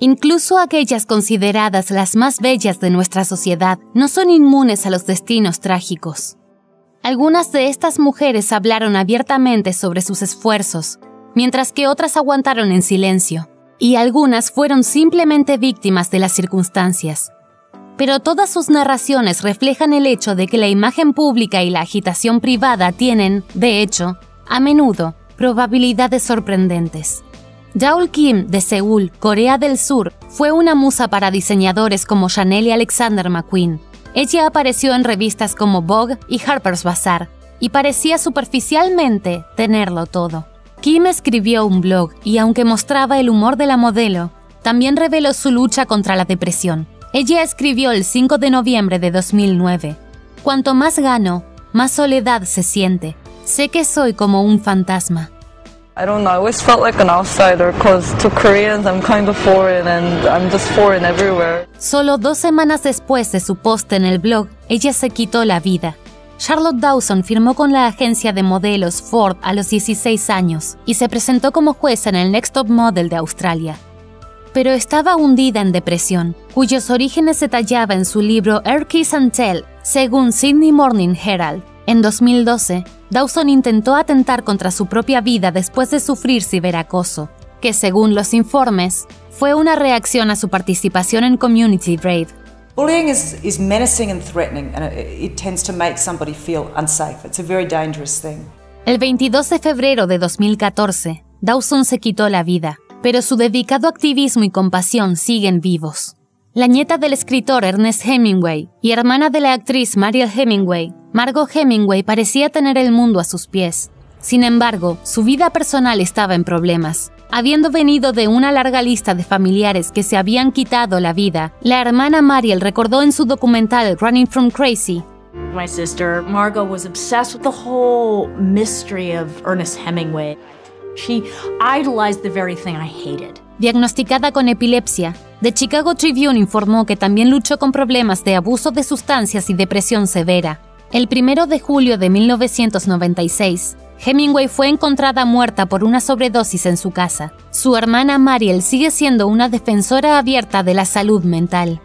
Incluso aquellas consideradas las más bellas de nuestra sociedad no son inmunes a los destinos trágicos. Algunas de estas mujeres hablaron abiertamente sobre sus esfuerzos, mientras que otras aguantaron en silencio, y algunas fueron simplemente víctimas de las circunstancias. Pero todas sus narraciones reflejan el hecho de que la imagen pública y la agitación privada tienen, de hecho, a menudo, probabilidades sorprendentes. Daul Kim, de Seúl, Corea del Sur, fue una musa para diseñadores como Chanel y Alexander McQueen. Ella apareció en revistas como Vogue y Harper's Bazaar, y parecía superficialmente tenerlo todo. Kim escribió un blog y, aunque mostraba el humor de la modelo, también reveló su lucha contra la depresión. Ella escribió el 5 de noviembre de 2009. «Cuanto más gano, más soledad se siente. Sé que soy como un fantasma». I don't know, I always felt like an outsider because to Koreans I'm kind of foreign and I'm just foreign everywhere. Solo 2 semanas después de su post en el blog, ella se quitó la vida. Charlotte Dawson firmó con la agencia de modelos Ford a los 16 años y se presentó como jueza en el Next Top Model de Australia. Pero estaba hundida en depresión, cuyos orígenes se detallaba en su libro Air Kiss and Tell, según Sydney Morning Herald. En 2012, Dawson intentó atentar contra su propia vida después de sufrir ciberacoso, que según los informes, fue una reacción a su participación en Community Raid. Bullying is menacing and threatening, and it tends to make somebody feel unsafe. It's a very dangerous thing. El 22 de febrero de 2014, Dawson se quitó la vida, pero su dedicado activismo y compasión siguen vivos. La nieta del escritor Ernest Hemingway y hermana de la actriz Mariel Hemingway, Margot Hemingway parecía tener el mundo a sus pies. Sin embargo, su vida personal estaba en problemas. Habiendo venido de una larga lista de familiares que se habían quitado la vida, la hermana Mariel recordó en su documental Running From Crazy. My sister Margot was obsessed with the whole mystery of Ernest Hemingway. She idolized the very thing I hated. Diagnosticada con epilepsia, The Chicago Tribune informó que también luchó con problemas de abuso de sustancias y depresión severa. El 1 de julio de 1996, Hemingway fue encontrada muerta por una sobredosis en su casa. Su hermana Mariel sigue siendo una defensora abierta de la salud mental.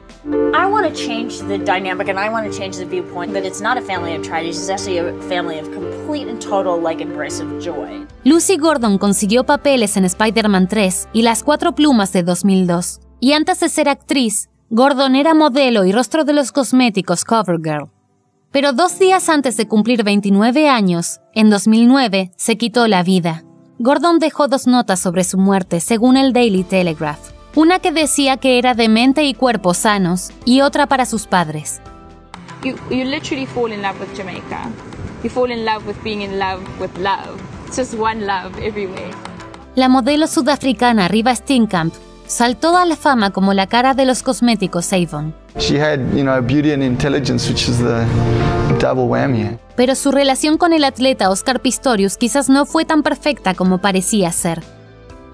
I want to change the dynamic and I want to change the viewpoint that it's not a family of tragedies, it's actually a family of complete and total like embrace of joy. Lucy Gordon consiguió papeles en Spider-Man 3 y Las Cuatro Plumas de 2002. Y antes de ser actriz, Gordon era modelo y rostro de los cosméticos CoverGirl. Pero 2 días antes de cumplir 29 años, en 2009, se quitó la vida. Gordon dejó 2 notas sobre su muerte, según el Daily Telegraph. Una que decía que era de mente y cuerpo sanos, y otra para sus padres. You literally fall in love with Jamaica. You fall in love with being in love with love. It's just one love everywhere. La modelo sudafricana Reeva Steenkamp saltó a la fama como la cara de los cosméticos Avon. She had, beauty and intelligence, which is the double whammy. Pero su relación con el atleta Oscar Pistorius quizás no fue tan perfecta como parecía ser.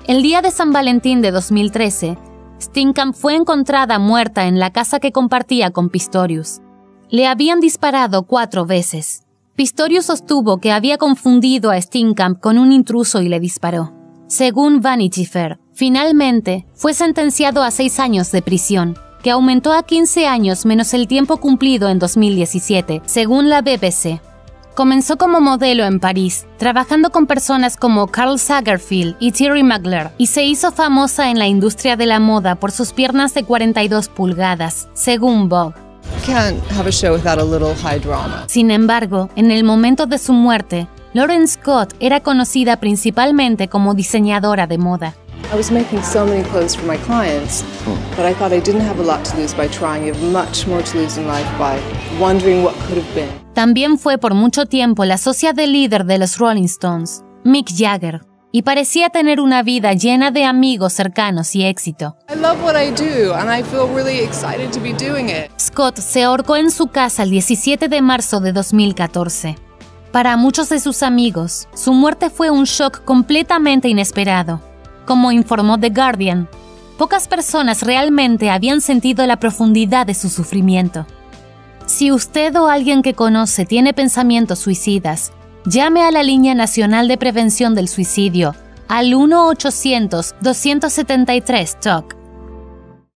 El día de San Valentín de 2013, Steenkamp fue encontrada muerta en la casa que compartía con Pistorius. Le habían disparado 4 veces. Pistorius sostuvo que había confundido a Steenkamp con un intruso y le disparó. Según Vanity Fair, finalmente, fue sentenciado a 6 años de prisión, que aumentó a 15 años menos el tiempo cumplido en 2017, según la BBC. Comenzó como modelo en París, trabajando con personas como Karl Lagerfeld y Thierry Mugler, y se hizo famosa en la industria de la moda por sus piernas de 42 pulgadas, según Vogue. Sin embargo, en el momento de su muerte, L'Wren Scott era conocida principalmente como diseñadora de moda. I was making so many clothes for my clients, but I thought I didn't have a lot to lose by trying. I have much more to lose in life by wondering what could have been. También fue por mucho tiempo la socia del líder de los Rolling Stones, Mick Jagger, y parecía tener una vida llena de amigos cercanos y éxito. I love what I do and I feel really excited to be doing it. Scott se ahorcó en su casa el 17 de marzo de 2014. Para muchos de sus amigos, su muerte fue un shock completamente inesperado. Como informó The Guardian, pocas personas realmente habían sentido la profundidad de su sufrimiento. Si usted o alguien que conoce tiene pensamientos suicidas, llame a la Línea Nacional de Prevención del Suicidio al 1-800-273-TALK.